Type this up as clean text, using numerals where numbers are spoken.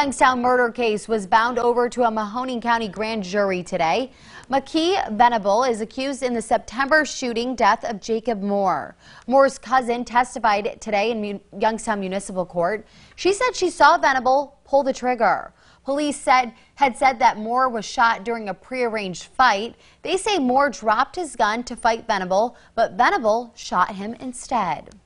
Youngstown murder case was bound over to a Mahoning County grand jury today. Mekhi Venable is accused in the September shooting death of Jacob Moore. Moore's cousin testified today in Youngstown Municipal Court. She said she saw Venable pull the trigger. Police had said that Moore was shot during a prearranged fight. They say Moore dropped his gun to fight Venable, but Venable shot him instead.